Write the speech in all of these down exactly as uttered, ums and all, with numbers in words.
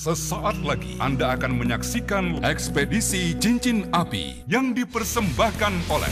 Sesaat lagi Anda akan menyaksikan ekspedisi Cincin Api yang dipersembahkan oleh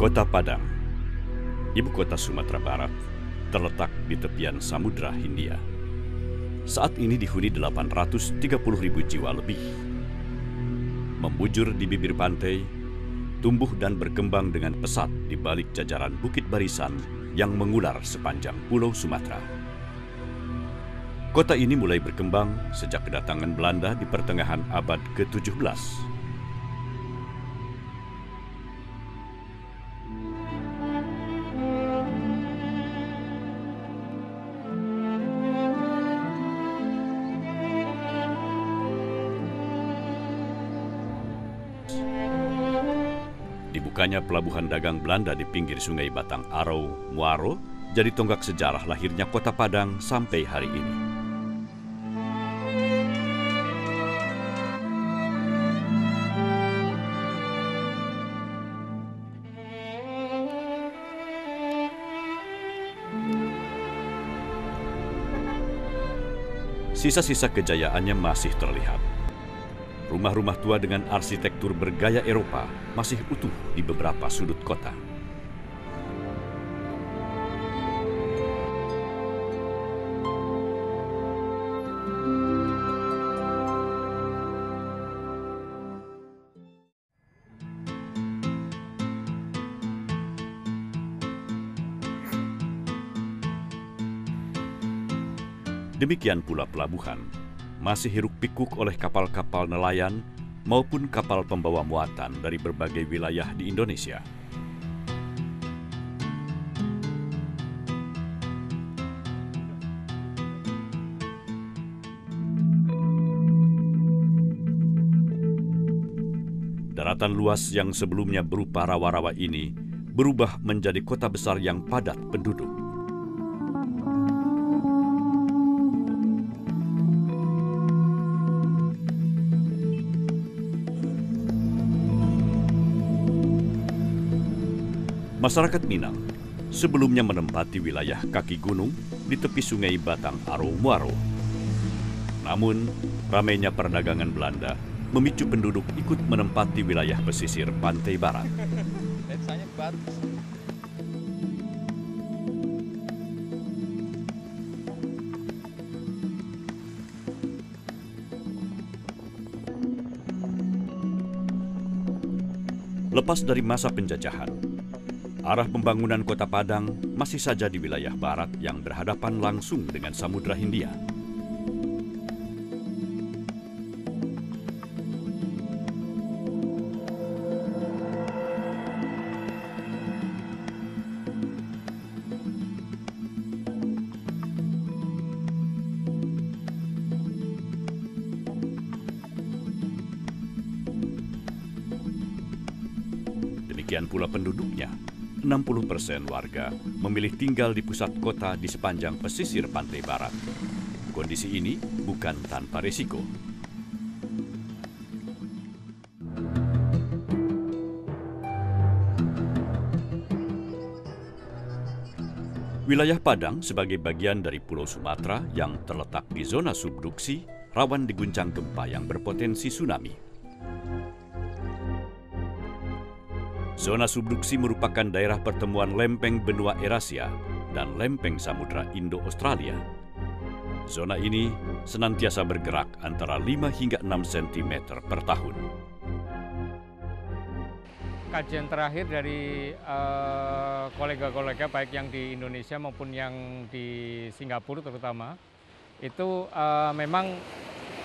Kota Padang, ibu kota Sumatera Barat, terletak di tepian Samudra Hindia. Saat ini dihuni delapan ratus tiga puluh ribu jiwa lebih. Membujur di bibir pantai, tumbuh dan berkembang dengan pesat di balik jajaran Bukit Barisan yang mengular sepanjang Pulau Sumatera. Kota ini mulai berkembang sejak kedatangan Belanda di pertengahan abad ke tujuh belas. Dibukanya pelabuhan dagang Belanda di pinggir sungai Batang Arau, Muaro, jadi tonggak sejarah lahirnya Kota Padang sampai hari ini. Sisa-sisa kejayaannya masih terlihat. Rumah-rumah tua dengan arsitektur bergaya Eropa masih utuh di beberapa sudut kota. Demikian pula pelabuhan. Masih hiruk-pikuk oleh kapal-kapal nelayan maupun kapal pembawa muatan dari berbagai wilayah di Indonesia. Daratan luas yang sebelumnya berupa rawa-rawa ini berubah menjadi kota besar yang padat penduduk. Masyarakat Minang sebelumnya menempati wilayah kaki gunung di tepi sungai Batang Arau Muaro. Namun, ramainya perdagangan Belanda memicu penduduk ikut menempati wilayah pesisir pantai barat. Lepas dari masa penjajahan, arah pembangunan Kota Padang masih saja di wilayah barat yang berhadapan langsung dengan Samudra Hindia. demikian pula penduduknya. enam puluh persen warga memilih tinggal di pusat kota di sepanjang pesisir pantai barat. Kondisi ini bukan tanpa risiko. Wilayah Padang sebagai bagian dari Pulau Sumatera yang terletak di zona subduksi rawan diguncang gempa yang berpotensi tsunami. Zona subduksi merupakan daerah pertemuan lempeng benua Eurasia dan lempeng Samudra Indo-Australia. Zona ini senantiasa bergerak antara lima hingga enam sentimeter per tahun. Kajian terakhir dari kolega-kolega uh, baik yang di Indonesia maupun yang di Singapura terutama itu uh, memang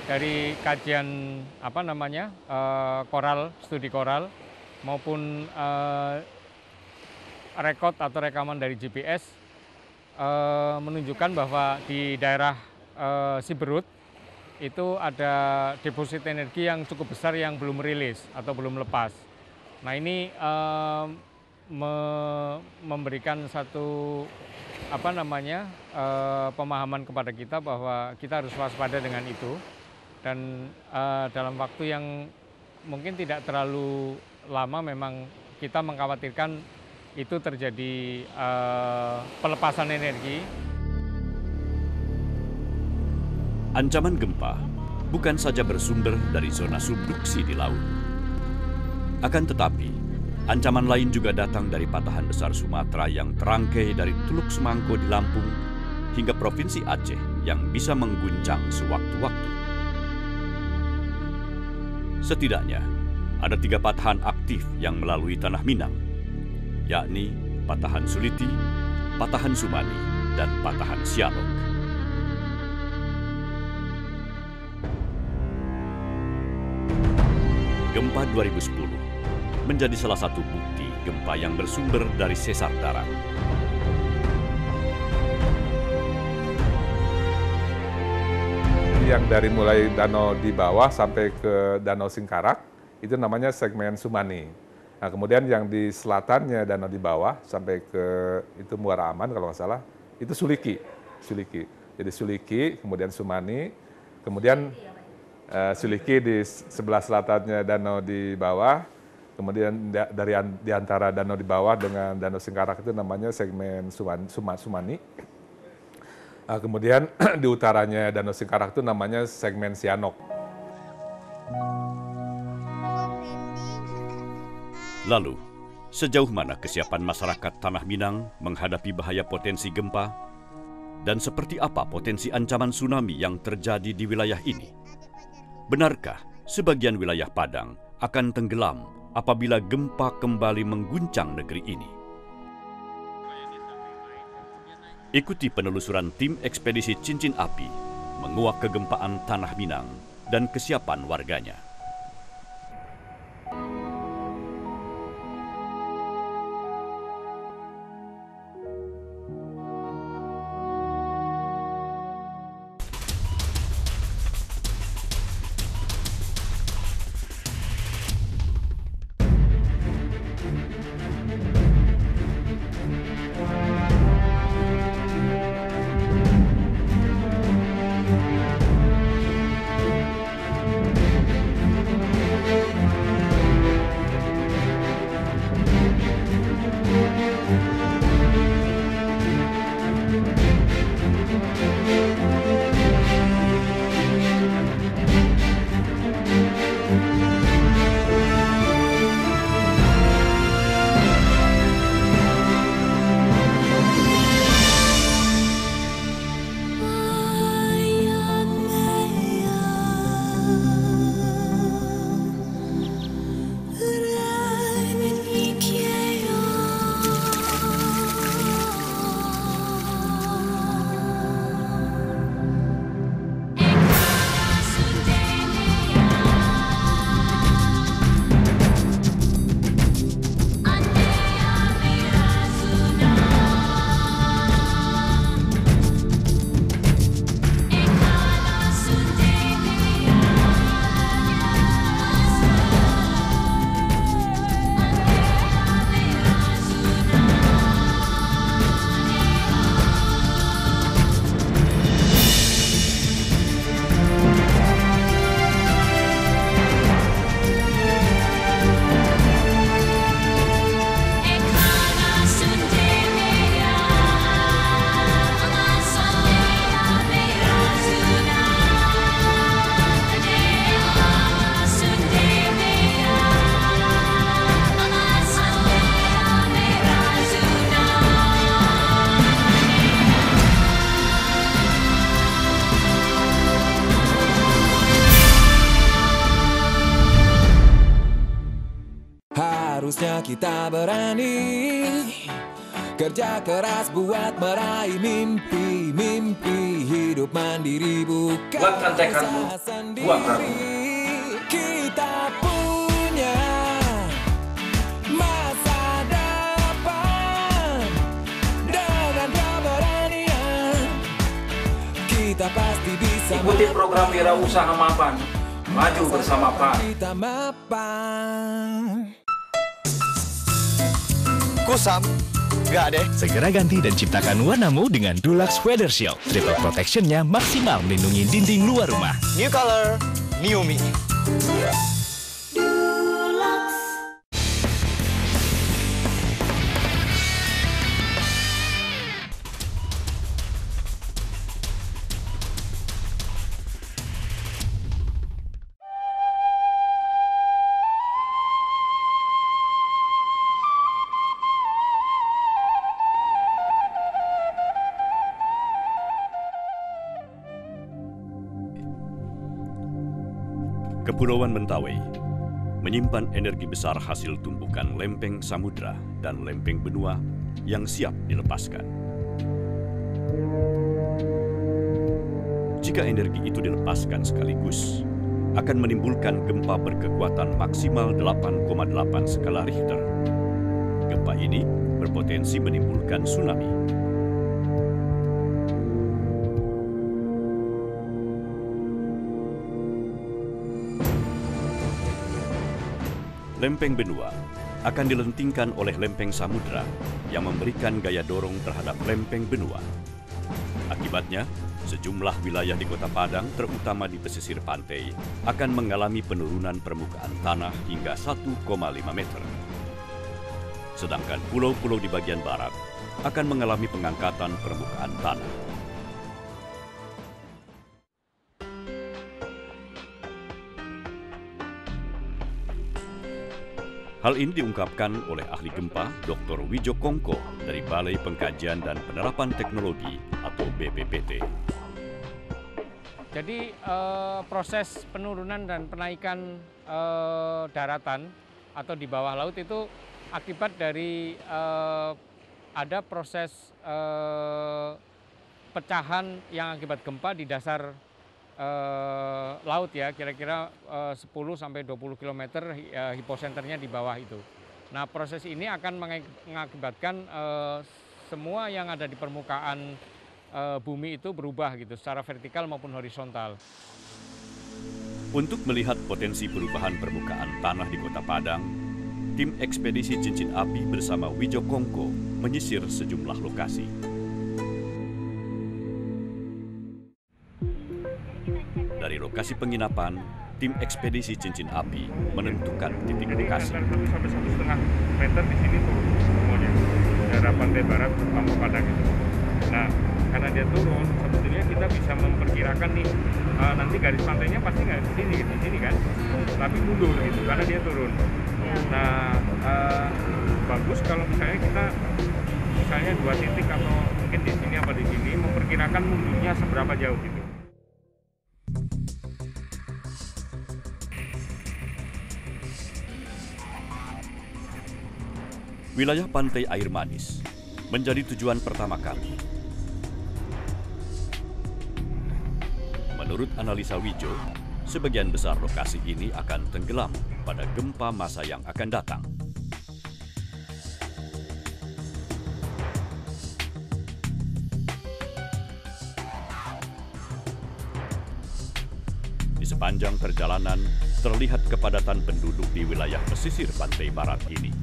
dari kajian apa namanya uh, koral, studi koral maupun uh, rekod atau rekaman dari G P S uh, menunjukkan bahwa di daerah uh, Siberut itu ada deposit energi yang cukup besar yang belum rilis atau belum lepas. Nah ini uh, me memberikan satu apa namanya uh, pemahaman kepada kita bahwa kita harus waspada dengan itu dan uh, dalam waktu yang mungkin tidak terlalu lama memang kita mengkhawatirkan itu terjadi uh, pelepasan energi. Ancaman gempa bukan saja bersumber dari zona subduksi di laut. Akan tetapi, ancaman lain juga datang dari patahan besar Sumatera yang terangkai dari Teluk Semangko di Lampung hingga Provinsi Aceh yang bisa mengguncang sewaktu-waktu. Setidaknya, ada tiga patahan aktif yang melalui Tanah Minang, yakni patahan Suliti, patahan Sumani, dan patahan Sianok. Gempa dua ribu sepuluh menjadi salah satu bukti gempa yang bersumber dari sesar darat. Yang dari mulai danau di bawah sampai ke danau Singkarak, itu namanya segmen Sumani. Nah, kemudian yang di selatannya danau di bawah sampai ke itu Muara Aman kalau nggak salah, itu Suliki. Suliki. Jadi Suliki, kemudian Sumani, kemudian uh, Suliki di sebelah selatannya danau di bawah. Kemudian dari di antara danau di bawah dengan danau Singkarak itu namanya segmen Suman, Suma, Sumani. Nah, kemudian di utaranya danau Singkarak itu namanya segmen Sianok. Lalu, sejauh mana kesiapan masyarakat Tanah Minang menghadapi bahaya potensi gempa? Dan seperti apa potensi ancaman tsunami yang terjadi di wilayah ini? Benarkah sebagian wilayah Padang akan tenggelam apabila gempa kembali mengguncang negeri ini? Ikuti penelusuran tim ekspedisi Cincin Api menguak kegempaan Tanah Minang dan kesiapan warganya. kita berani kerja keras buat meraih mimpi-mimpi hidup mandiri bukan usaha sendiri. Kita punya masa depan dengan keberanian. Kita pasti bisa. Ikuti program wirausaha mapan. Maju bersama Pak. Kita mapan. Kusam. Enggak deh. Segera ganti dan ciptakan warnamu dengan Dulux Weather Shield. Triple protection-nya maksimal melindungi dinding luar rumah. New color, new me. Dulux. Kepulauan Mentawai menyimpan energi besar hasil tumbukan lempeng samudra dan lempeng benua yang siap dilepaskan. Jika energi itu dilepaskan sekaligus, akan menimbulkan gempa berkekuatan maksimal delapan koma delapan skala Richter. Gempa ini berpotensi menimbulkan tsunami. Lempeng benua akan dilentingkan oleh lempeng samudra yang memberikan gaya dorong terhadap lempeng benua. Akibatnya, sejumlah wilayah di Kota Padang, terutama di pesisir pantai, akan mengalami penurunan permukaan tanah hingga satu koma lima meter. Sedangkan pulau-pulau di bagian barat akan mengalami pengangkatan permukaan tanah. Hal ini diungkapkan oleh ahli gempa Doktor Wijo Kongko dari Balai Pengkajian dan Penerapan Teknologi atau B P P T. Jadi eh, proses penurunan dan penaikan eh, daratan atau di bawah laut itu akibat dari eh, ada proses eh, pecahan yang akibat gempa di dasar Uh, laut ya, kira-kira uh, sepuluh sampai dua puluh kilometer uh, hiposenternya di bawah itu. Nah, proses ini akan mengakibatkan uh, semua yang ada di permukaan uh, bumi itu berubah gitu, secara vertikal maupun horizontal. Untuk melihat potensi perubahan permukaan tanah di Kota Padang, tim ekspedisi Cincin Api bersama Wijo Kongko menyisir sejumlah lokasi. Dari lokasi penginapan, tim ekspedisi Cincin Api menentukan titik lokasi. Jadi satu sampai satu koma lima meter di sini turun semuanya, daerah pantai barat Pampo Padang itu. Nah, karena dia turun, sebetulnya kita bisa memperkirakan nih, uh, nanti garis pantainya pasti nggak di sini, di sini kan, tapi mundur gitu, karena dia turun. Nah, uh, bagus kalau misalnya kita, misalnya dua titik atau mungkin di sini apa di sini, memperkirakan mundurnya seberapa jauh gitu. Wilayah Pantai Air Manis menjadi tujuan pertama kali. Menurut analisa Wijo, sebagian besar lokasi ini akan tenggelam pada gempa masa yang akan datang. Di sepanjang perjalanan, terlihat kepadatan penduduk di wilayah pesisir pantai barat ini.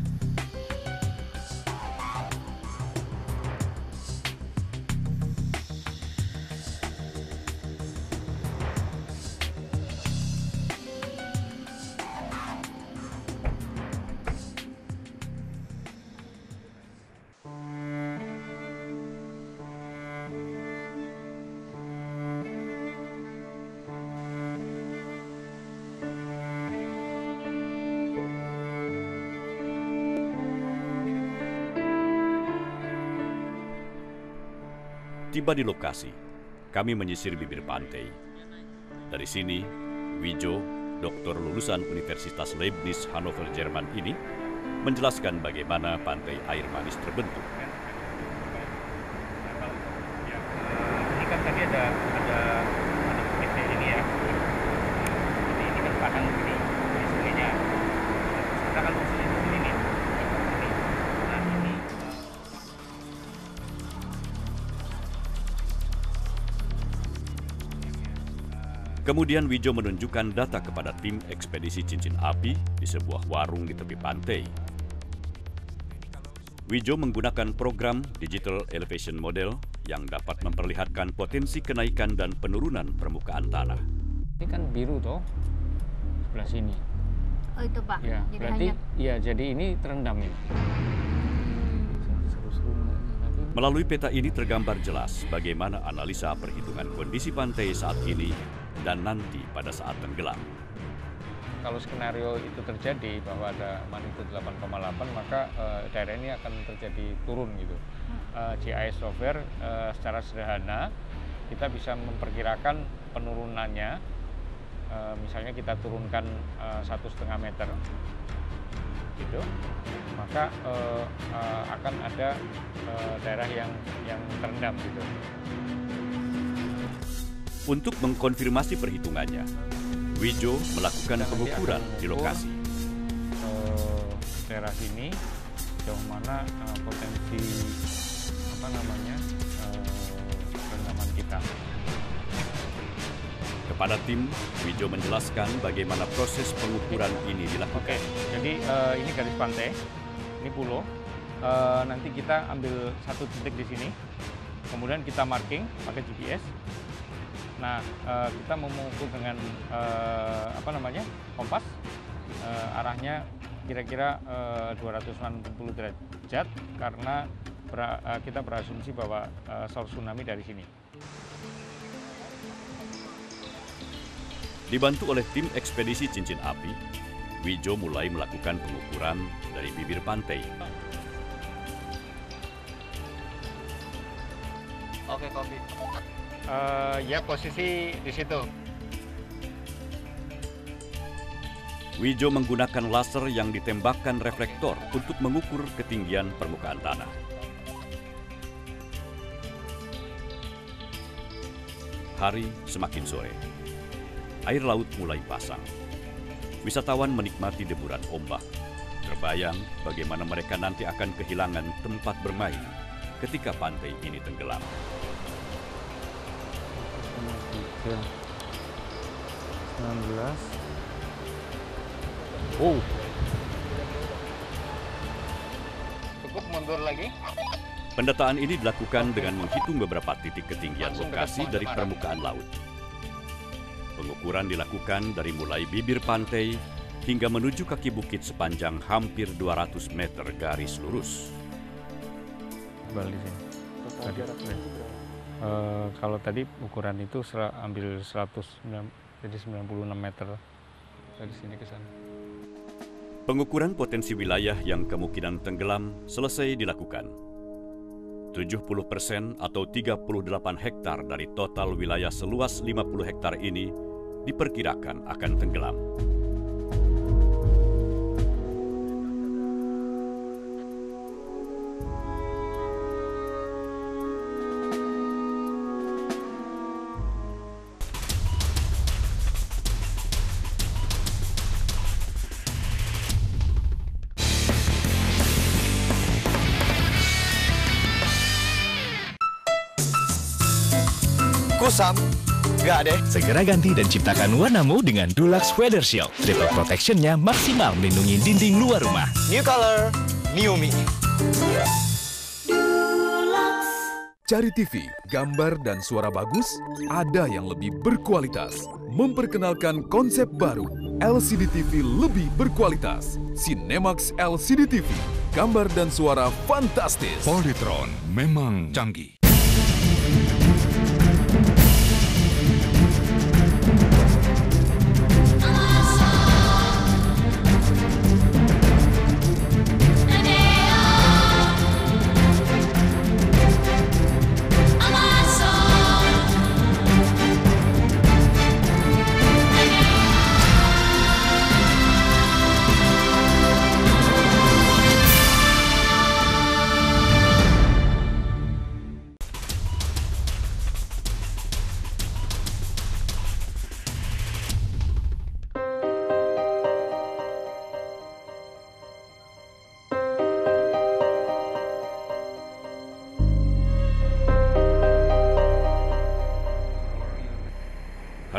Tiba di lokasi, kami menyisir bibir pantai. Dari sini, Wijo, dokter lulusan Universitas Leibniz Hannover Jerman ini, menjelaskan bagaimana Pantai Air Manis terbentuk. Ini kan tadi ada ada ada ini ya. Ini ini kan padang ini sebenarnya. Kita kan posisi di sini nih. Nah ini. Kemudian Wijo menunjukkan data kepada tim ekspedisi Cincin Api di sebuah warung di tepi pantai. Wijo menggunakan program Digital Elevation Model yang dapat memperlihatkan potensi kenaikan dan penurunan permukaan tanah. Ini kan biru toh, sebelah sini. Oh itu Pak? Ya, jadi berarti hanya... ya jadi ini terendam ini. Melalui peta ini tergambar jelas bagaimana analisa perhitungan kondisi pantai saat ini dan nanti pada saat tenggelam. Kalau skenario itu terjadi bahwa ada magnitudo delapan koma delapan, maka uh, daerah ini akan terjadi turun gitu. Uh, G I S software uh, secara sederhana kita bisa memperkirakan penurunannya. Uh, misalnya kita turunkan satu setengah meter, gitu, maka uh, uh, akan ada uh, daerah yang yang terendam gitu. Untuk mengkonfirmasi perhitungannya, Wijo melakukan pengukuran di lokasi. Uh, daerah sini jauh mana uh, potensi apa namanya uh, rendaman kita. Kepada tim, Wijo menjelaskan bagaimana proses pengukuran ini dilakukan. Oke, jadi uh, ini garis pantai, ini pulau. Uh, nanti kita ambil satu titik di sini, kemudian kita marking pakai G P S. Nah, uh, kita mengukur dengan uh, apa namanya kompas, uh, arahnya kira-kira uh, dua ratus enam puluh derajat karena ber, uh, kita berasumsi bahwa uh, source tsunami dari sini. Dibantu oleh tim ekspedisi Cincin Api, Wijo mulai melakukan pengukuran dari bibir pantai. Oke, kopi. Uh, ya, posisi di situ. Wijo menggunakan laser yang ditembakkan reflektor untuk mengukur ketinggian permukaan tanah. Hari semakin sore. Air laut mulai pasang. Wisatawan menikmati deburan ombak. Terbayang bagaimana mereka nanti akan kehilangan tempat bermain ketika pantai ini tenggelam. enam belas. Oh. Cukup mundur lagi. Pendataan ini dilakukan dengan menghitung beberapa titik ketinggian lokasi dari permukaan laut. Pengukuran dilakukan dari mulai bibir pantai hingga menuju kaki bukit sepanjang hampir dua ratus meter garis lurus. Balik sini. Tadi, uh, kalau tadi ukuran itu ambil seratus, jadi sembilan puluh enam meter dari sini ke sana. Pengukuran potensi wilayah yang kemungkinan tenggelam selesai dilakukan. tujuh puluh persen atau tiga puluh delapan hektar dari total wilayah seluas lima puluh hektar ini diperkirakan akan tenggelam. Kusam? Nggak deh. Segera ganti dan ciptakan warnamu dengan Dulux Weather Shield. Triple protection-nya maksimal melindungi dinding luar rumah. New color, new me. Dulux. Cari T V, gambar dan suara bagus? Ada yang lebih berkualitas. Memperkenalkan konsep baru, L C D T V lebih berkualitas. Cinemax L C D T V, gambar dan suara fantastis. Polytron memang canggih.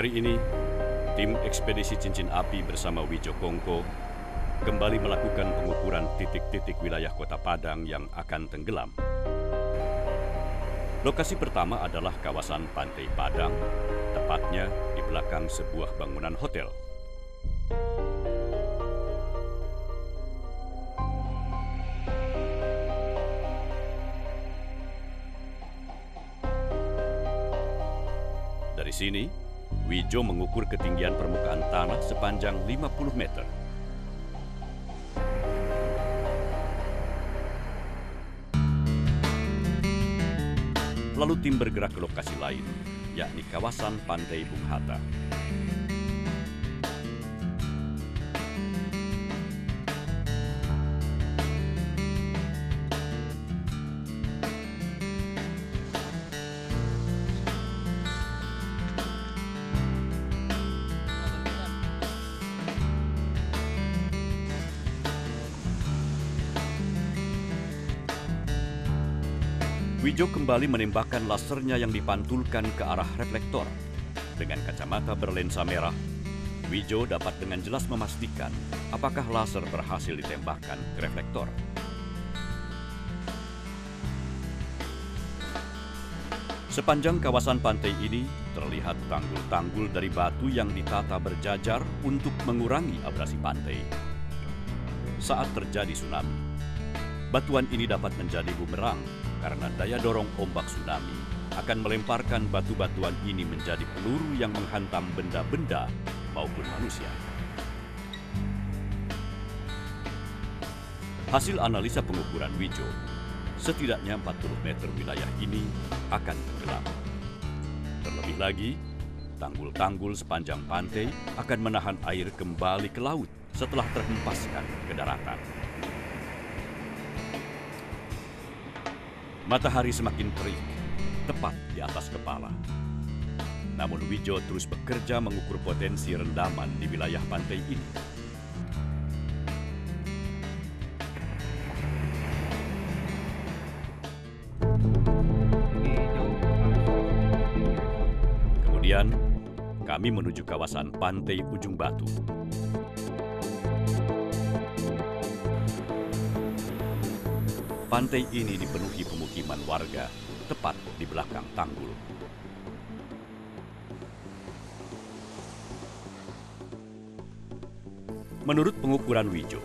Hari ini, tim ekspedisi Cincin Api bersama Wijo Kongko kembali melakukan pengukuran titik-titik wilayah Kota Padang yang akan tenggelam. Lokasi pertama adalah kawasan Pantai Padang, tepatnya di belakang sebuah bangunan hotel. Dari sini, Wijo mengukur ketinggian permukaan tanah sepanjang lima puluh meter. Lalu tim bergerak ke lokasi lain, yakni kawasan Pantai Bung Hatta. Wijo kembali menembakkan lasernya yang dipantulkan ke arah reflektor. Dengan kacamata berlensa merah, Wijo dapat dengan jelas memastikan apakah laser berhasil ditembakkan ke reflektor. Sepanjang kawasan pantai ini terlihat tanggul-tanggul dari batu yang ditata berjajar untuk mengurangi abrasi pantai. Saat terjadi tsunami, batuan ini dapat menjadi bumerang, karena daya dorong ombak tsunami akan melemparkan batu-batuan ini menjadi peluru yang menghantam benda-benda maupun manusia. Hasil analisa pengukuran Wijo, setidaknya empat puluh meter wilayah ini akan tenggelam. Terlebih lagi, tanggul-tanggul sepanjang pantai akan menahan air kembali ke laut setelah terhempaskan ke daratan. Matahari semakin terik, tepat di atas kepala. Namun Wijo terus bekerja mengukur potensi rendaman di wilayah pantai ini. Kemudian, kami menuju kawasan Pantai Ujung Batu. Pantai ini dipenuhi pemukiman warga, tepat di belakang tanggul. Menurut pengukuran Wijo,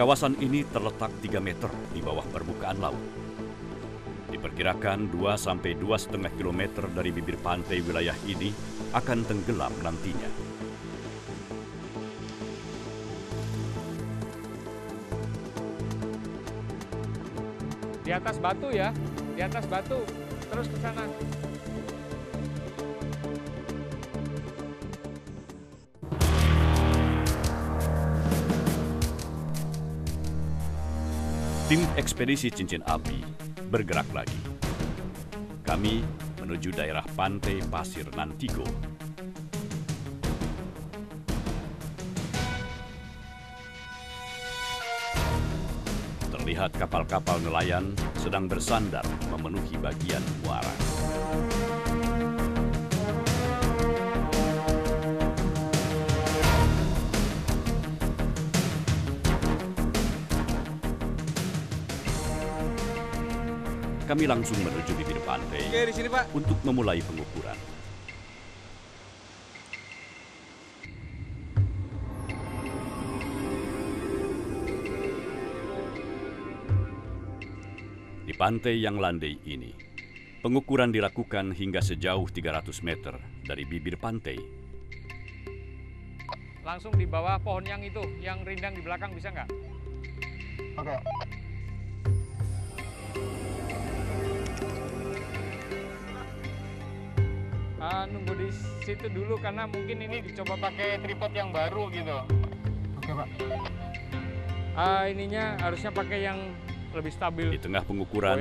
kawasan ini terletak tiga meter di bawah permukaan laut. Diperkirakan dua sampai dua koma lima kilometer dari bibir pantai wilayah ini akan tenggelam nantinya. Di atas batu ya, di atas batu, terus ke sana. Tim ekspedisi Cincin Api bergerak lagi. Kami menuju daerah Pantai Pasie Nan Tigo. Terlihat kapal-kapal nelayan sedang bersandar memenuhi bagian muara. Kami langsung menuju bibir pantai. Oke, di sini, Pak, untuk memulai pengukuran. Di pantai yang landai ini, pengukuran dilakukan hingga sejauh tiga ratus meter dari bibir pantai. Langsung di bawah pohon yang itu, yang rindang di belakang, bisa nggak? Oke. Uh, nunggu di situ dulu, karena mungkin ini dicoba pakai tripod yang baru gitu. Oke, Pak. Uh, ininya harusnya pakai yang lebih stabil. Di tengah pengukuran,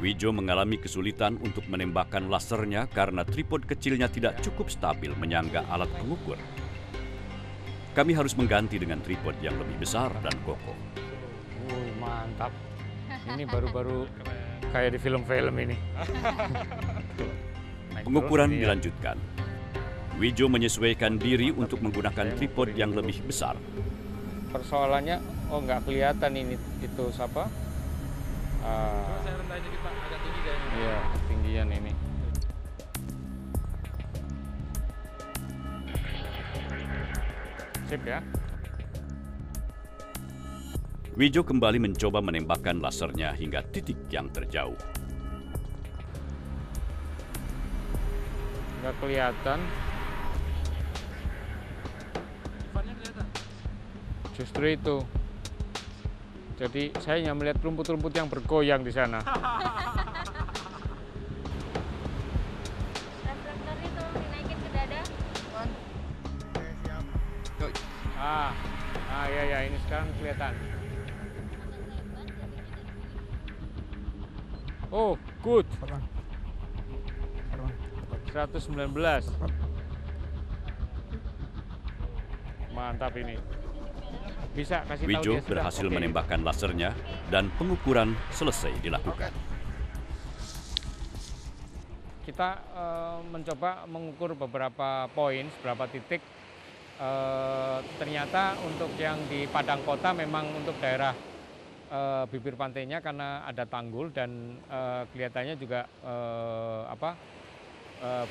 Wijo mengalami kesulitan untuk menembakkan lasernya karena tripod kecilnya tidak cukup stabil menyangga alat pengukur. Kami harus mengganti dengan tripod yang lebih besar dan kokoh. Uh, mantap. Ini baru-baru kayak di film-film ini. Pengukuran dilanjutkan. Wijo menyesuaikan diri untuk menggunakan tripod yang lebih besar. Persoalannya, oh nggak kelihatan ini itu siapa? Uh, iya, ketinggian ini. Sip ya. Wijo kembali mencoba menembakkan lasernya hingga titik yang terjauh. Nggak kelihatan. Justru itu. Jadi saya hanya melihat rumput-rumput yang bergoyang di sana. Reflektor itu dinaikin ke dada. Ah, ah ya ya ini sekarang kelihatan. Oh, good. seratus sembilan belas. Mantap ini. Bisa kasih tahu Wijo berhasil okay. menembakkan lasernya dan pengukuran selesai dilakukan. Kita uh, mencoba mengukur beberapa poin, beberapa titik. Uh, ternyata untuk yang di Padang Kota memang untuk daerah uh, bibir pantainya karena ada tanggul dan uh, kelihatannya juga uh, apa uh,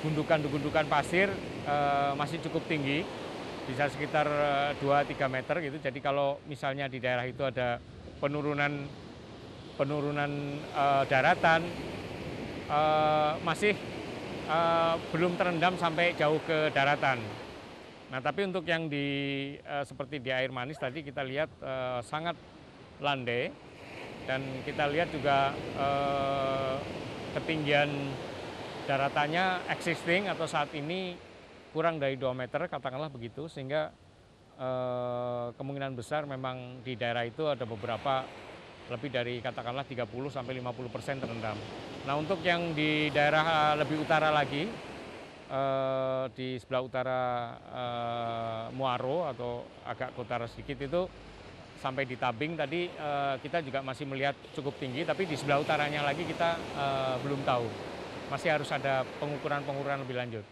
gundukan-gundukan pasir uh, masih cukup tinggi. Bisa sekitar dua tiga meter gitu. Jadi kalau misalnya di daerah itu ada penurunan penurunan uh, daratan uh, masih uh, belum terendam sampai jauh ke daratan. Nah, tapi untuk yang di uh, seperti di Air Manis tadi kita lihat uh, sangat landai dan kita lihat juga uh, ketinggian daratannya existing atau saat ini kurang dari dua meter, katakanlah begitu, sehingga eh, kemungkinan besar memang di daerah itu ada beberapa lebih dari katakanlah tiga puluh sampai lima puluh persen terendam. Nah, untuk yang di daerah lebih utara lagi, eh, di sebelah utara eh, Muaro atau agak ke utara sedikit itu sampai di Tabing tadi eh, kita juga masih melihat cukup tinggi, tapi di sebelah utaranya lagi kita eh, belum tahu. Masih harus ada pengukuran-pengukuran lebih lanjut.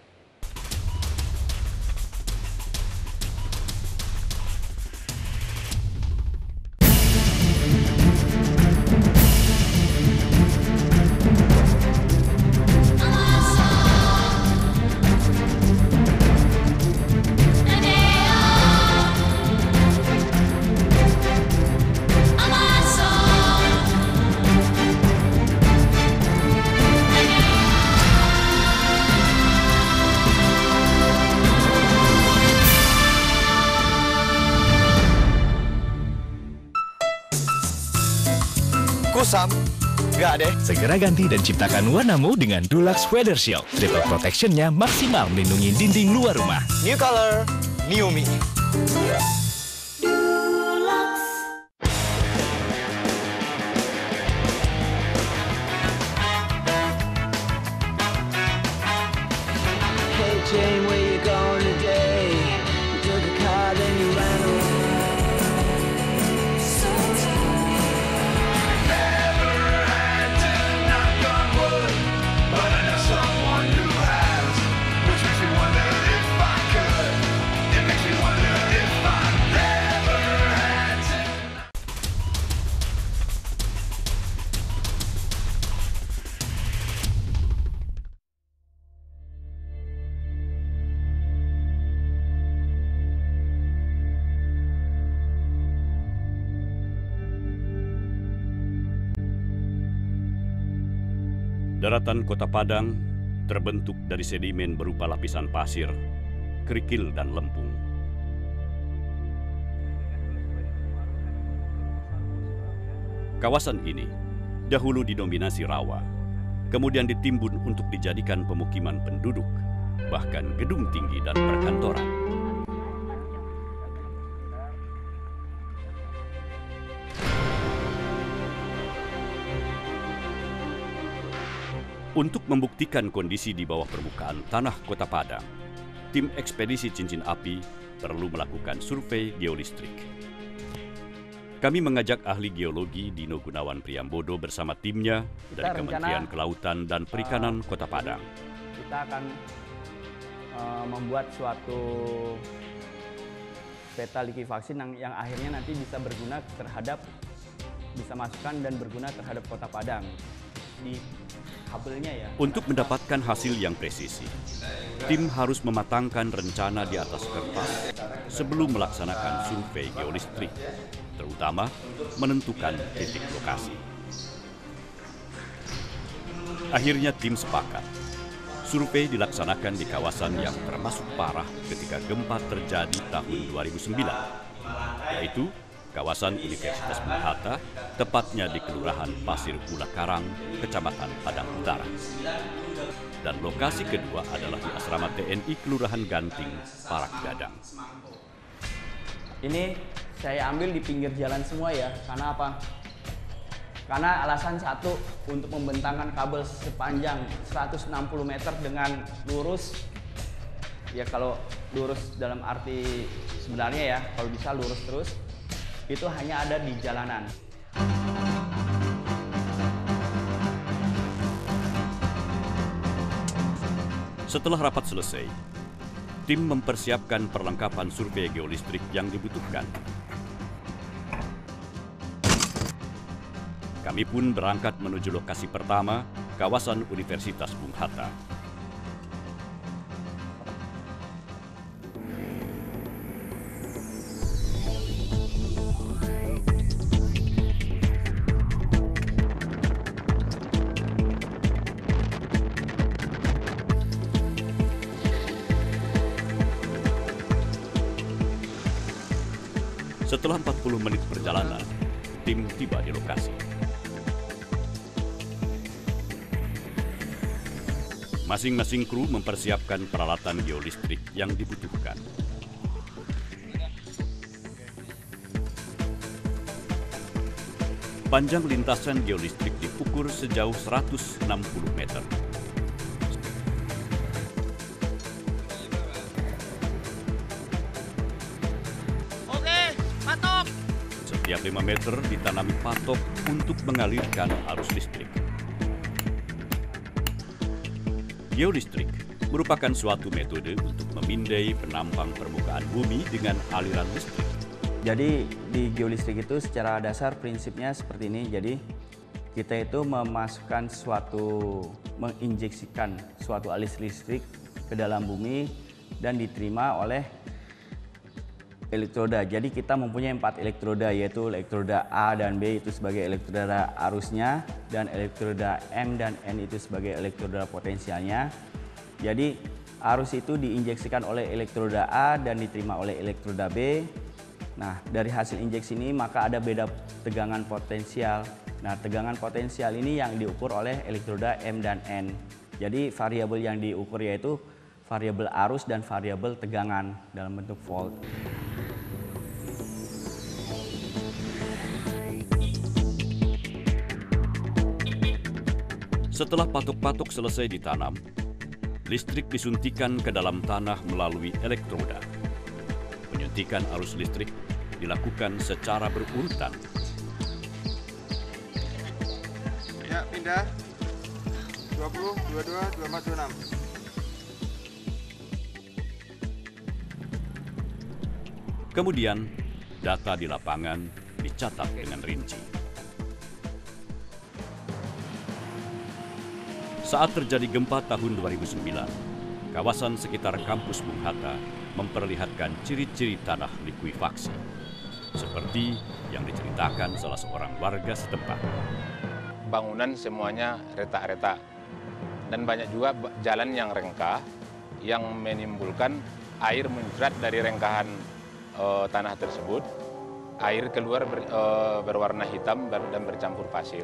Kusam? Nggak deh. Segera ganti dan ciptakan warnamu dengan Dulux Weather Shield. Triple protection-nya maksimal melindungi dinding luar rumah. New color, new me. Dulux. Hey Jane, where you going today? You took a car and you ran away. Daratan Kota Padang terbentuk dari sedimen berupa lapisan pasir, kerikil, dan lempung. Kawasan ini dahulu didominasi rawa, kemudian ditimbun untuk dijadikan pemukiman penduduk, bahkan gedung tinggi dan perkantoran. Untuk membuktikan kondisi di bawah permukaan tanah Kota Padang, tim ekspedisi Cincin Api perlu melakukan survei geolistrik. Kami mengajak ahli geologi Dino Gunawan Priambodo bersama timnya kita dari Kementerian Kelautan dan Perikanan uh, Kota Padang. Kita akan uh, membuat suatu peta likuifaksi yang, yang akhirnya nanti bisa berguna terhadap, bisa masukkan dan berguna terhadap Kota Padang di kabelnya ya. Untuk mendapatkan hasil yang presisi, tim harus mematangkan rencana di atas kertas sebelum melaksanakan survei geolistrik, terutama menentukan titik lokasi. Akhirnya tim sepakat. Survei dilaksanakan di kawasan yang termasuk parah ketika gempa terjadi tahun dua ribu sembilan, yaitu kawasan Universitas Bung Hatta, tepatnya di Kelurahan Pasir Bulak Karang, Kecamatan Padang Utara. Dan lokasi kedua adalah di asrama T N I Kelurahan Ganting, Parak Gadang. Ini saya ambil di pinggir jalan semua ya, karena apa? Karena alasan satu, untuk membentangkan kabel sepanjang seratus enam puluh meter dengan lurus, ya kalau lurus dalam arti sebenarnya ya, kalau bisa lurus terus, itu hanya ada di jalanan. Setelah rapat selesai, tim mempersiapkan perlengkapan survei geolistrik yang dibutuhkan. Kami pun berangkat menuju lokasi pertama, kawasan Universitas Bung Hatta. Setelah empat puluh menit perjalanan, tim tiba di lokasi. Masing-masing kru mempersiapkan peralatan geolistrik yang dibutuhkan. Panjang lintasan geolistrik diukur sejauh seratus enam puluh meter. Oke, patok. Setiap lima meter ditanami patok untuk mengalirkan arus listrik. Geolistrik merupakan suatu metode untuk memindai penampang permukaan bumi dengan aliran listrik. Jadi di geolistrik itu secara dasar prinsipnya seperti ini. Jadi kita itu memasukkan suatu, menginjeksikan suatu alis listrik ke dalam bumi dan diterima oleh elektroda. Jadi kita mempunyai empat elektroda, yaitu elektroda A dan B itu sebagai elektroda arusnya, dan elektroda M dan N itu sebagai elektroda potensialnya. Jadi arus itu diinjeksikan oleh elektroda A dan diterima oleh elektroda B. Nah, dari hasil injeksi ini maka ada beda tegangan potensial. Nah, tegangan potensial ini yang diukur oleh elektroda M dan N. Jadi variabel yang diukur yaitu variabel arus dan variabel tegangan dalam bentuk volt. Setelah patok-patok selesai ditanam, listrik disuntikan ke dalam tanah melalui elektroda. Penyuntikan arus listrik dilakukan secara berurutan. Ya, pindah. dua puluh, dua puluh dua, dua puluh empat, dua puluh enam. Kemudian, data di lapangan dicatat dengan rinci. Saat terjadi gempa tahun dua ribu sembilan, kawasan sekitar kampus Bung Hatta memperlihatkan ciri-ciri tanah likuifaksi, seperti yang diceritakan salah seorang warga setempat. Bangunan semuanya retak-retak, dan banyak juga jalan yang rengkah yang menimbulkan air muncrat dari rengkahan E, tanah tersebut, air keluar ber, e, berwarna hitam dan bercampur pasir.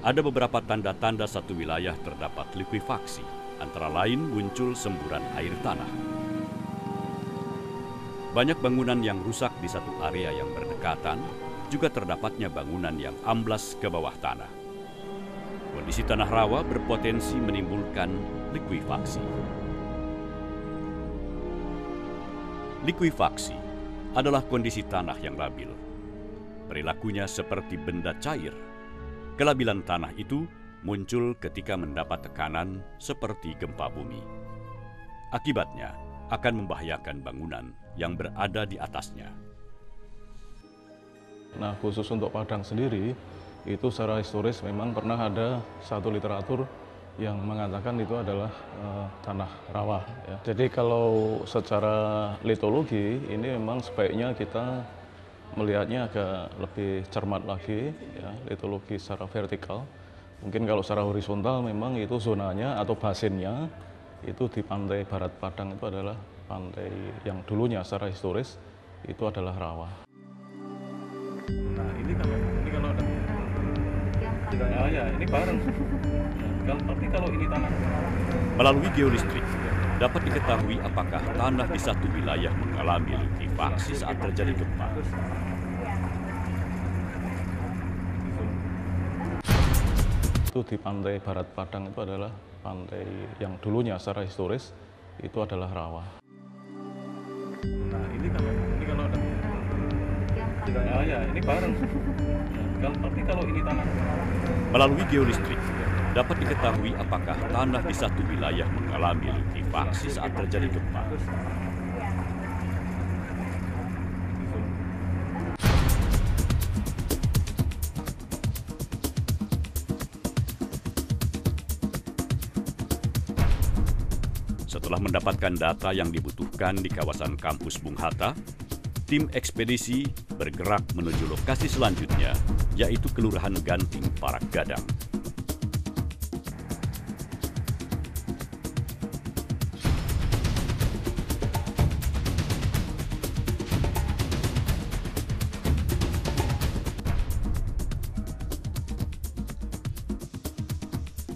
Ada beberapa tanda-tanda satu wilayah terdapat likuifaksi, antara lain muncul semburan air tanah. Banyak bangunan yang rusak di satu area yang berdekatan, juga terdapatnya bangunan yang amblas ke bawah tanah. Kondisi tanah rawa berpotensi menimbulkan likuifaksi. Likuifaksi adalah kondisi tanah yang labil. Perilakunya seperti benda cair. Kelabilan tanah itu muncul ketika mendapat tekanan seperti gempa bumi. Akibatnya akan membahayakan bangunan yang berada di atasnya. Nah, khusus untuk Padang sendiri, itu secara historis memang pernah ada satu literatur yang mengatakan itu adalah uh, tanah rawa. Ya. Jadi kalau secara litologi, ini memang sebaiknya kita melihatnya agak lebih cermat lagi, ya, litologi secara vertikal. Mungkin kalau secara horizontal memang itu zonanya atau basinnya, itu di pantai barat Padang itu adalah pantai yang dulunya secara historis itu adalah rawa. Nah, ini kalau ini kalau ada oh ya, ini bareng. Tapi kalau ini tanah melalui geolistrik dapat diketahui apakah tanah di satu wilayah mengalami likuifaksi saat terjadi gempa. Itu di pantai barat Padang itu adalah pantai yang dulunya secara historis itu adalah rawa. Nah, ini kalau ini kalau ada oh ya, ini bareng. Tapi kalau ini tanah melalui geolistrik dapat diketahui apakah tanah di satu wilayah mengalami likuifaksi saat terjadi gempa. Setelah mendapatkan data yang dibutuhkan di kawasan kampus Bung Hatta, tim ekspedisi bergerak menuju lokasi selanjutnya, yaitu Kelurahan Ganting, Parak Gadang.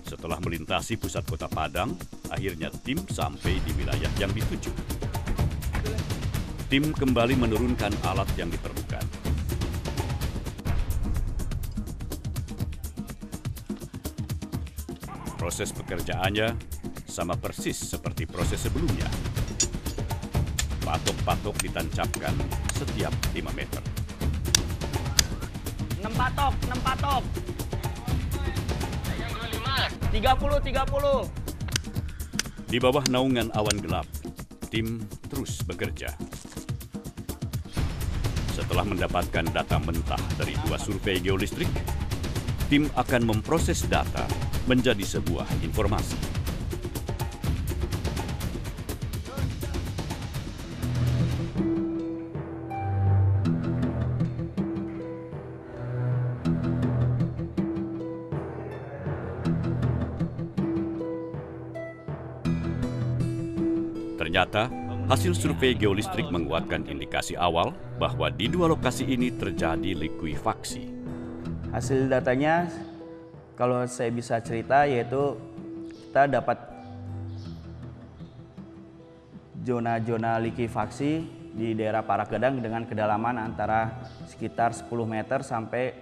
Setelah melintasi pusat kota Padang, akhirnya tim sampai di wilayah yang dituju. Tim kembali menurunkan alat yang diperlukan. Proses pekerjaannya sama persis seperti proses sebelumnya. Patok-patok ditancapkan setiap lima meter. enam patok, enam patok. tiga puluh, tiga puluh. Di bawah naungan awan gelap, tim terus bekerja. Setelah mendapatkan data mentah dari dua survei geolistrik, tim akan memproses data menjadi sebuah informasi. Ternyata, hasil survei geolistrik menguatkan indikasi awal bahwa di dua lokasi ini terjadi likuifaksi. Hasil datanya, kalau saya bisa cerita, yaitu kita dapat zona-zona likuifaksi di daerah Parak Gadang dengan kedalaman antara sekitar sepuluh meter sampai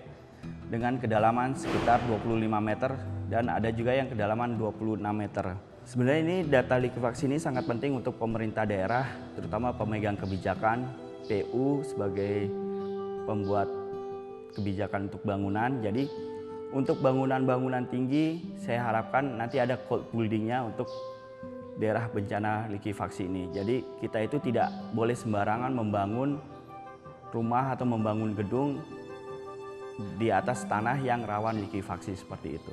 dengan kedalaman sekitar dua puluh lima meter, dan ada juga yang kedalaman dua puluh enam meter. Sebenarnya ini data likuifaksi ini sangat penting untuk pemerintah daerah, terutama pemegang kebijakan, P U sebagai pembuat kebijakan untuk bangunan. Jadi untuk bangunan-bangunan tinggi, saya harapkan nanti ada cold building-nya untuk daerah bencana likuifaksi ini. Jadi kita itu tidak boleh sembarangan membangun rumah atau membangun gedung di atas tanah yang rawan likuifaksi seperti itu.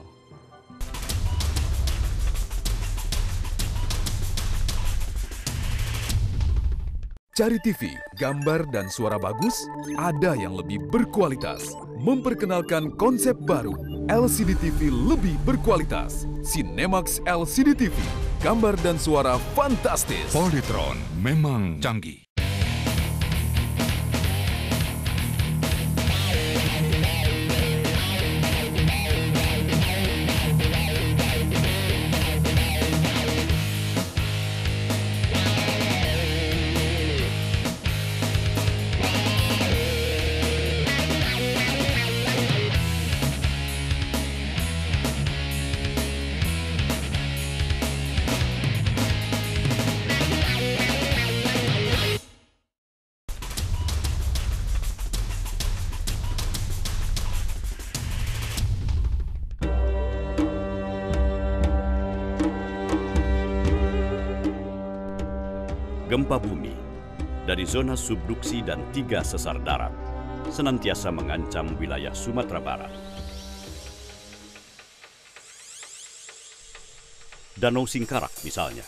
Cari T V, gambar dan suara bagus, ada yang lebih berkualitas. Memperkenalkan konsep baru, L C D T V lebih berkualitas. Cinemax L C D T V, gambar dan suara fantastis. Polytron memang canggih. gempa bumi dari zona subduksi dan tiga sesar darat senantiasa mengancam wilayah Sumatera Barat. Danau Singkarak misalnya,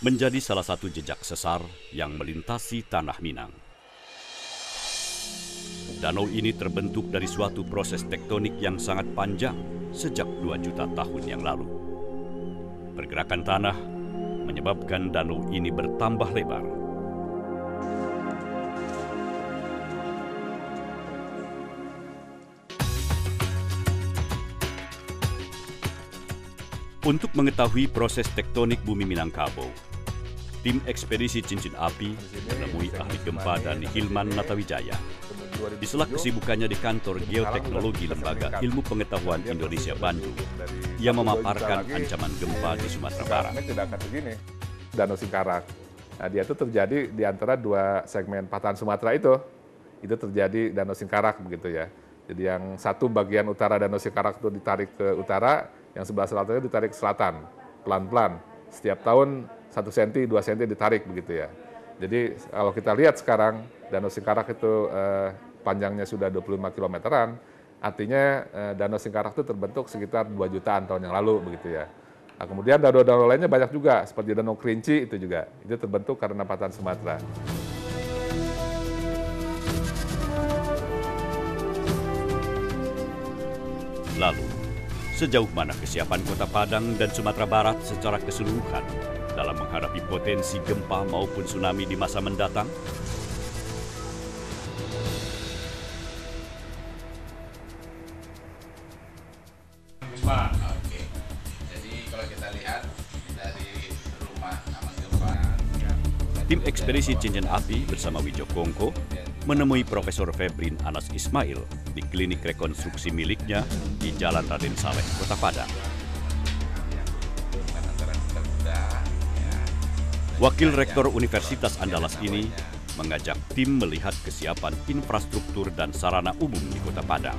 menjadi salah satu jejak sesar yang melintasi Tanah Minang. Danau ini terbentuk dari suatu proses tektonik yang sangat panjang sejak dua juta tahun yang lalu. Pergerakan tanah menyebabkan danau ini bertambah lebar. Untuk mengetahui proses tektonik bumi Minangkabau, tim ekspedisi Cincin Api menemui ahli gempa Dani Hilman Natawijaya. Di sela kesibukannya di kantor Geoteknologi Lembaga Ilmu Pengetahuan Indonesia Bandung, ia memaparkan ancaman gempa di Sumatera Barat. Danau Singkarak, nah, dia itu terjadi di antara dua segmen patahan Sumatera itu, itu terjadi Danau Singkarak begitu ya. Jadi yang satu bagian utara Danau Singkarak itu ditarik ke utara, yang sebelah selatannya ditarik ke selatan, pelan-pelan. Setiap tahun satu senti, dua senti ditarik begitu ya. Jadi kalau kita lihat sekarang Danau Singkarak itu eh, panjangnya sudah dua puluh lima kilometeran, artinya eh, Danau Singkarak itu terbentuk sekitar dua jutaan tahun yang lalu begitu ya. Nah, kemudian danau-danau lainnya banyak juga seperti Danau Kerinci itu juga, itu terbentuk karena patahan Sumatera. Lalu, sejauh mana kesiapan Kota Padang dan Sumatera Barat secara keseluruhan dalam menghadapi potensi gempa maupun tsunami di masa mendatang? Gempa, oke. Jadi kalau kita lihat dari rumah aman gempa. Tim ekspedisi Cincin Api bersama Wijo Kongko menemui Profesor Febrin Anas Ismail di klinik rekonstruksi miliknya di Jalan Raden Saleh, Kota Padang. Wakil Rektor Universitas Andalas ini mengajak tim melihat kesiapan infrastruktur dan sarana umum di Kota Padang.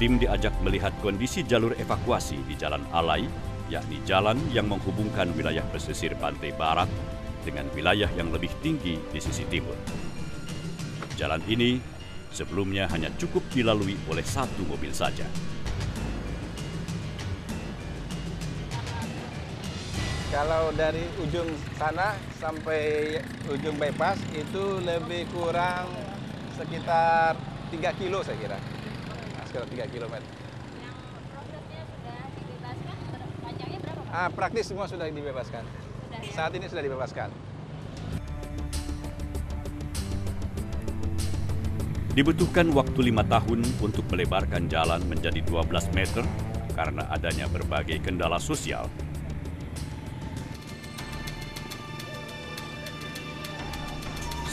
Tim diajak melihat kondisi jalur evakuasi di Jalan Alai, yakni jalan yang menghubungkan wilayah pesisir pantai barat dengan wilayah yang lebih tinggi di sisi timur. Jalan ini sebelumnya hanya cukup dilalui oleh satu mobil saja. Kalau dari ujung sana sampai ujung bypass itu lebih kurang sekitar tiga kilo saya kira. Nah, sekitar tiga kilometer. Yang progresnya sudah dibebaskan, panjangnya berapa? Ah, praktis semua sudah dibebaskan. Sudah, ya? Saat ini sudah dibebaskan. Dibutuhkan waktu lima tahun untuk melebarkan jalan menjadi dua belas meter karena adanya berbagai kendala sosial.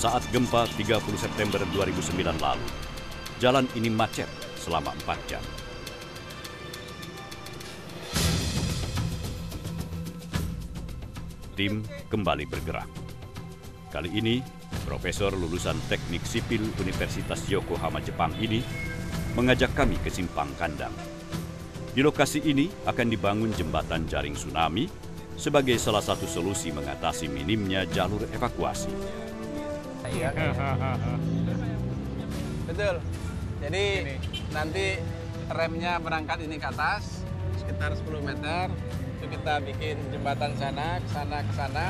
Saat gempa tiga puluh September dua ribu sembilan lalu, jalan ini macet selama empat jam. Tim kembali bergerak. Kali ini, Profesor lulusan Teknik Sipil Universitas Yokohama Jepang ini mengajak kami ke Simpang Kandang. Di lokasi ini akan dibangun jembatan jaring tsunami sebagai salah satu solusi mengatasi minimnya jalur evakuasi. Ya. Betul. Jadi ini. Nanti remnya berangkat ini ke atas sekitar sepuluh meter. Itu kita bikin jembatan sana, ke sana, ke sana.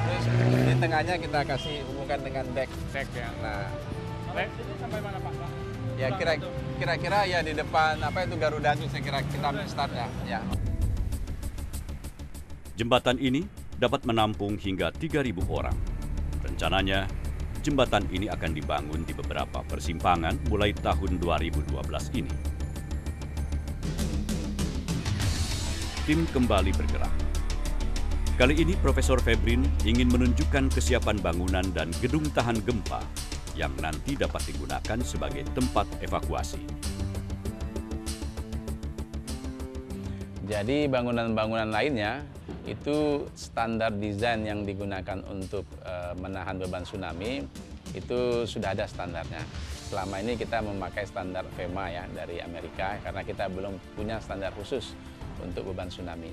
Terus di tengahnya kita kasih hubungkan dengan dek. Dek ya. Nah, dek sampai mana Pak? Ya kira-kira ya di depan apa itu Garuda saya kira kita startnya. Ya. Jembatan ini dapat menampung hingga tiga ribu orang. Rencananya, jembatan ini akan dibangun di beberapa persimpangan mulai tahun dua ribu dua belas ini. Tim kembali bergerak. Kali ini Profesor Febrin ingin menunjukkan kesiapan bangunan dan gedung tahan gempa yang nanti dapat digunakan sebagai tempat evakuasi. Jadi bangunan-bangunan lainnya, itu standar desain yang digunakan untuk e, menahan beban tsunami itu sudah ada standarnya. Selama ini kita memakai standar FEMA ya dari Amerika karena kita belum punya standar khusus untuk beban tsunami.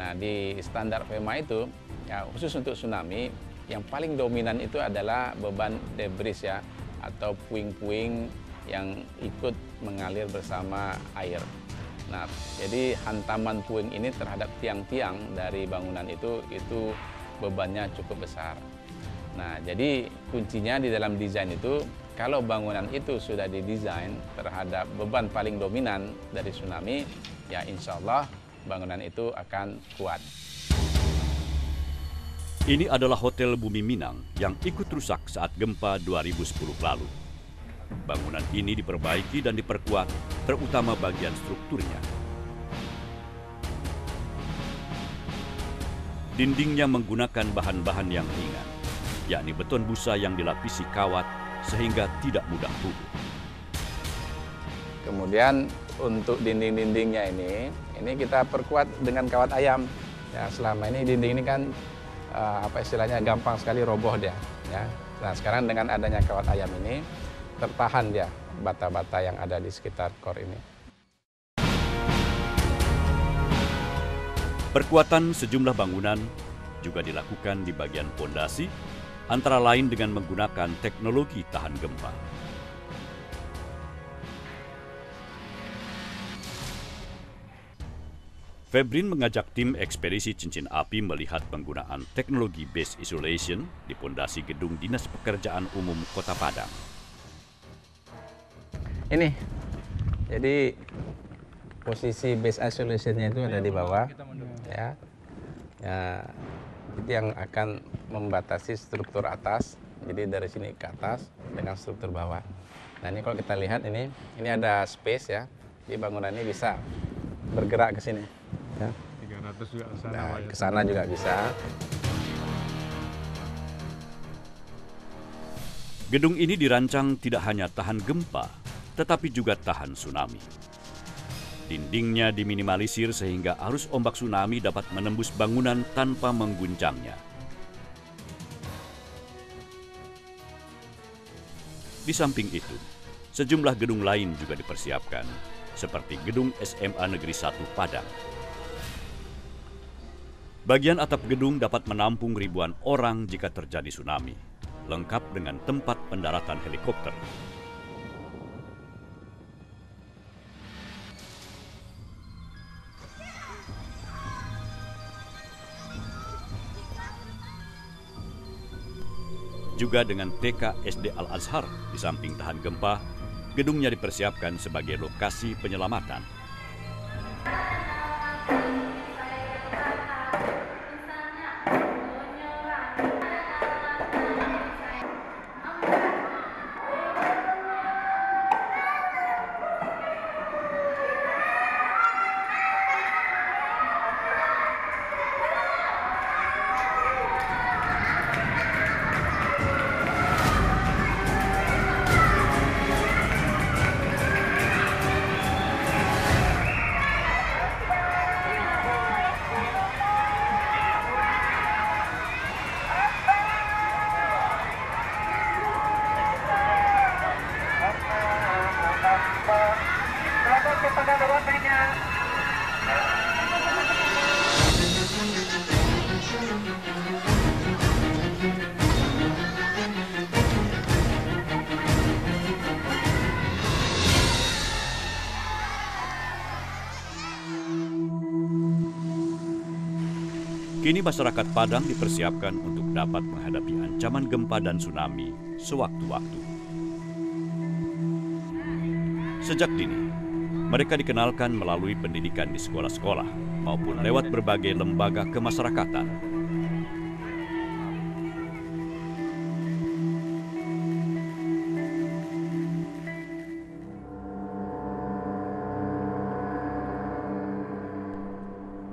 Nah, di standar FEMA itu ya, khusus untuk tsunami yang paling dominan itu adalah beban debris ya atau puing-puing yang ikut mengalir bersama air. Nah, jadi hantaman puing ini terhadap tiang-tiang dari bangunan itu itu bebannya cukup besar. Nah, jadi kuncinya di dalam desain itu, kalau bangunan itu sudah didesain terhadap beban paling dominan dari tsunami, ya insya Allah bangunan itu akan kuat. Ini adalah Hotel Bumi Minang yang ikut rusak saat gempa dua ribu sepuluh lalu. Bangunan ini diperbaiki dan diperkuat, terutama bagian strukturnya. Dindingnya menggunakan bahan-bahan yang ringan, yakni beton busa yang dilapisi kawat sehingga tidak mudah rubuh. Kemudian untuk dinding-dindingnya ini, ini kita perkuat dengan kawat ayam. Ya, selama ini dinding ini kan apa istilahnya gampang sekali roboh dia. Ya. Nah, sekarang dengan adanya kawat ayam ini tertahan dia bata-bata yang ada di sekitar kor ini. Perkuatan sejumlah bangunan juga dilakukan di bagian pondasi, antara lain dengan menggunakan teknologi tahan gempa. Febrin mengajak tim ekspedisi Cincin Api melihat penggunaan teknologi base isolation di pondasi gedung Dinas Pekerjaan Umum Kota Padang. Ini, jadi posisi base isolation-nya itu ada di bawah. Ya, ya, itu yang akan membatasi struktur atas, jadi dari sini ke atas dengan struktur bawah. Nah, ini kalau kita lihat ini, ini ada space ya, jadi bangunan ini bisa bergerak ke sini. Ya. tiga ratus juga ke sana. Nah, ke sana juga bisa. Gedung ini dirancang tidak hanya tahan gempa, tetapi juga tahan tsunami. Dindingnya diminimalisir sehingga arus ombak tsunami dapat menembus bangunan tanpa mengguncangnya. Di samping itu, sejumlah gedung lain juga dipersiapkan, seperti gedung S M A Negeri satu Padang. Bagian atap gedung dapat menampung ribuan orang jika terjadi tsunami, lengkap dengan tempat pendaratan helikopter. Juga dengan T K S D Al-Azhar di samping tahan gempa, gedungnya dipersiapkan sebagai lokasi penyelamatan. Kini masyarakat Padang dipersiapkan untuk dapat menghadapi ancaman gempa dan tsunami sewaktu-waktu. Sejak dini, mereka dikenalkan melalui pendidikan di sekolah-sekolah maupun lewat berbagai lembaga kemasyarakatan.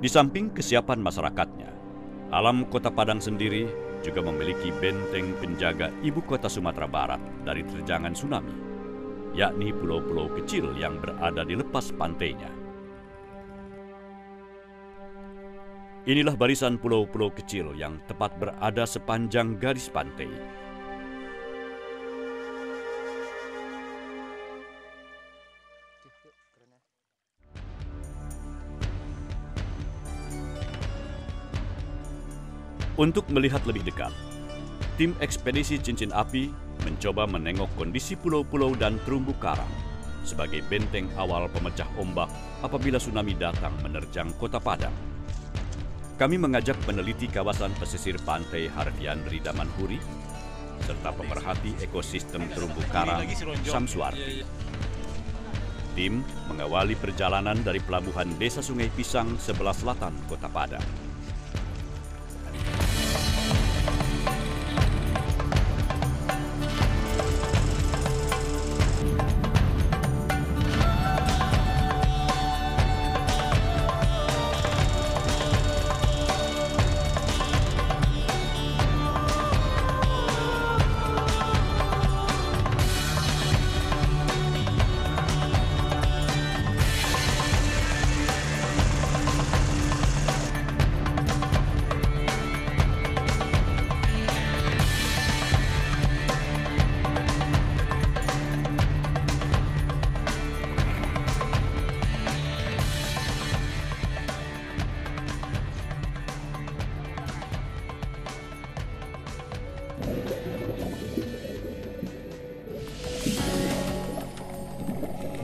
Di samping kesiapan masyarakatnya, alam Kota Padang sendiri juga memiliki benteng penjaga ibu kota Sumatera Barat dari terjangan tsunami, yakni pulau-pulau kecil yang berada di lepas pantainya. Inilah barisan pulau-pulau kecil yang tepat berada sepanjang garis pantai. Untuk melihat lebih dekat, tim ekspedisi Cincin Api mencoba menengok kondisi pulau-pulau dan terumbu karang sebagai benteng awal pemecah ombak apabila tsunami datang menerjang Kota Padang. Kami mengajak peneliti kawasan pesisir Pantai Harfiandri Damanhuri serta pemerhati ekosistem terumbu karang Samsuarti. Tim mengawali perjalanan dari pelabuhan Desa Sungai Pisang sebelah selatan Kota Padang.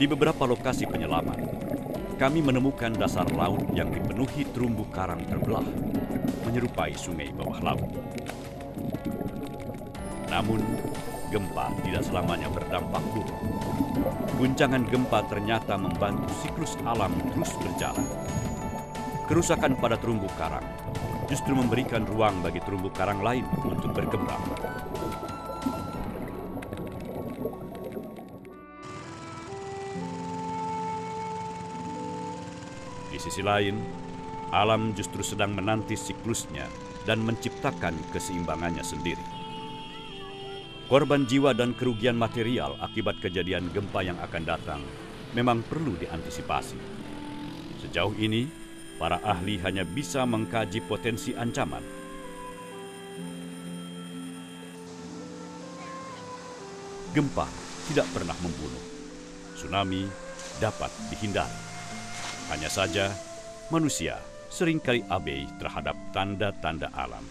Di beberapa lokasi penyelaman, kami menemukan dasar laut yang dipenuhi terumbu karang terbelah, menyerupai sungai bawah laut. Namun, gempa tidak selamanya berdampak buruk. Guncangan gempa ternyata membantu siklus alam terus berjalan. Kerusakan pada terumbu karang justru memberikan ruang bagi terumbu karang lain untuk berkembang. Di sisi lain, alam justru sedang menanti siklusnya dan menciptakan keseimbangannya sendiri. Korban jiwa dan kerugian material akibat kejadian gempa yang akan datang memang perlu diantisipasi. Sejauh ini, para ahli hanya bisa mengkaji potensi ancaman. Gempa tidak pernah membunuh. Tsunami dapat dihindari. Hanya saja, manusia seringkali abai terhadap tanda-tanda alam.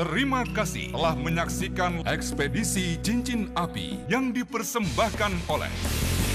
Terima kasih telah menyaksikan ekspedisi Cincin Api yang dipersembahkan oleh